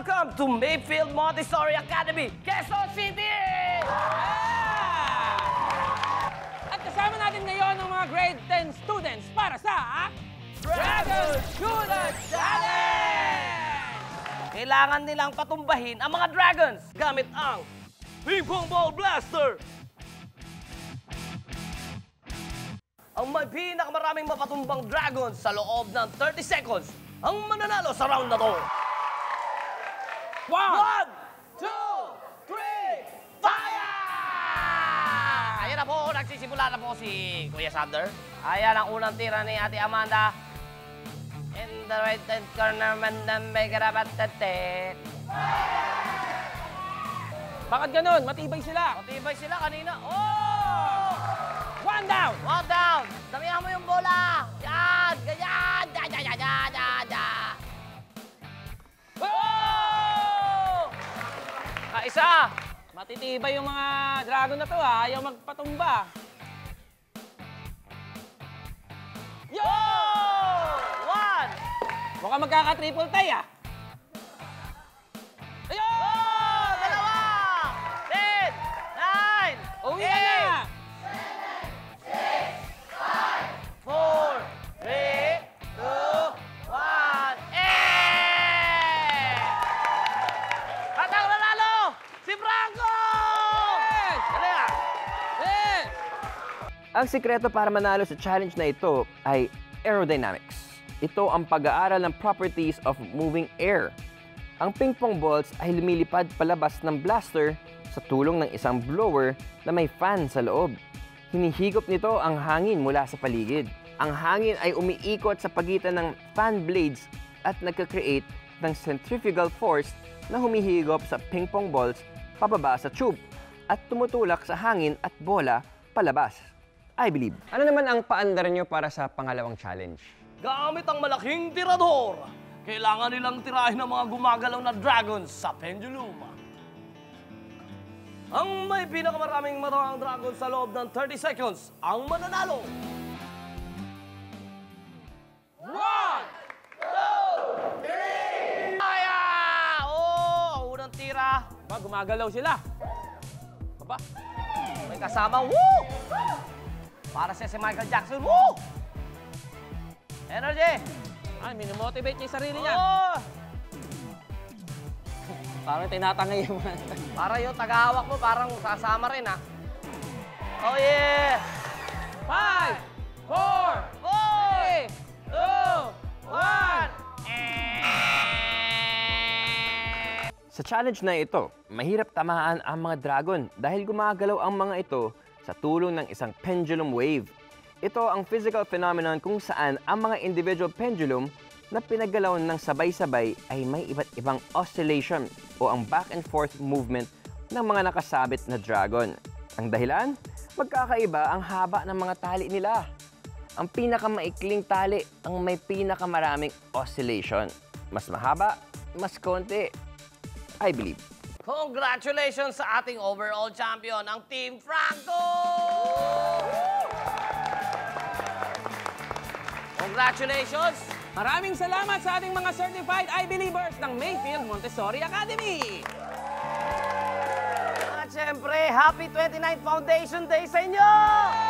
Welcome to Mayfield Montessori Academy, Quezon City! Yeah! At kasama natin ngayon ang mga grade 10 students para sa Dragon Shooter Challenge! Kailangan nilang patumbahin ang mga dragons gamit ang Ping Pong Ball Blaster! Ang may pinakamaraming mapatumbang dragons sa loob ng 30 seconds ang mananalo sa round na to. 1, 2, 3, fire! Ayan na po, nagsisimula na po si Kuya Sander. Ayan ang unang tira ni Ate Amanda. In the right hand corner, mandang may karabatete. Bakit ganun? Matibay sila. Matibay sila kanina. Oh! 1 down! 1 down! Damihan mo yung bola! Yan! Ganyan! Da, da, da, da, da, da! Oh! Isa! Matitibay yung mga dragon na to, ha? Ayaw magpatumba. Yo! Oh! 1! Mukhang magkaka-triple tie, ha? Ayun! Oh! 2! 10! 9! Uwi na! 3, 2, 1, eh! At ang nanalo, si Franco! Yes! Kaya! Yes! Ang sikreto para manalo sa challenge na ito ay aerodynamics. Ito ang pag-aaral ng properties of moving air. Ang ping-pong balls ay lumilipad palabas ng blaster sa tulong ng isang blower na may fan sa loob. Hinihigop nito ang hangin mula sa paligid. Ang hangin ay umiikot sa pagitan ng fan blades at nagka-create ng centrifugal force na humihigop sa ping-pong balls pababa sa tube at tumutulak sa hangin at bola palabas. I believe. Ano naman ang paandar nyo para sa pangalawang challenge? Gamit ang malaking tirador, kailangan nilang tirahin ang mga gumagalaw na dragons sa pendulum. Ang may pinakamaraming matawang dragons sa loob ng 30 seconds ang mananalo. 1, 2, 3! Kaya! Oo! Unang tira. Diba, gumagalaw sila. Diba? May kasama. Woo! Para siya si Michael Jackson. Woo! Energy! Ay, minimotivate niya yung sarili niya. Oo! Parang tinatangay yung mga... Para yung tagahawak mo, parang sasama rin, ha? Oh, yeah! 5, 4, 3, 2, 1, Sa challenge na ito, mahirap tamaan ang mga dragon dahil gumagalaw ang mga ito sa tulong ng isang pendulum wave. Ito ang physical phenomenon kung saan ang mga individual pendulum na pinagalaw ng sabay-sabay ay may iba't ibang oscillation o ang back and forth movement ng mga nakasabit na dragon. Ang dahilan? Magkakaiba ang haba ng mga tali nila. Ang pinakamaikling tali ang may pinakamaraming oscillation. Mas mahaba, mas konti. I believe. Congratulations sa ating overall champion, ang Team Franco! Congratulations! Maraming salamat sa ating mga certified I Believers ng Mayfield Montessori Academy! At syempre, Happy 29th Foundation Day sa inyo!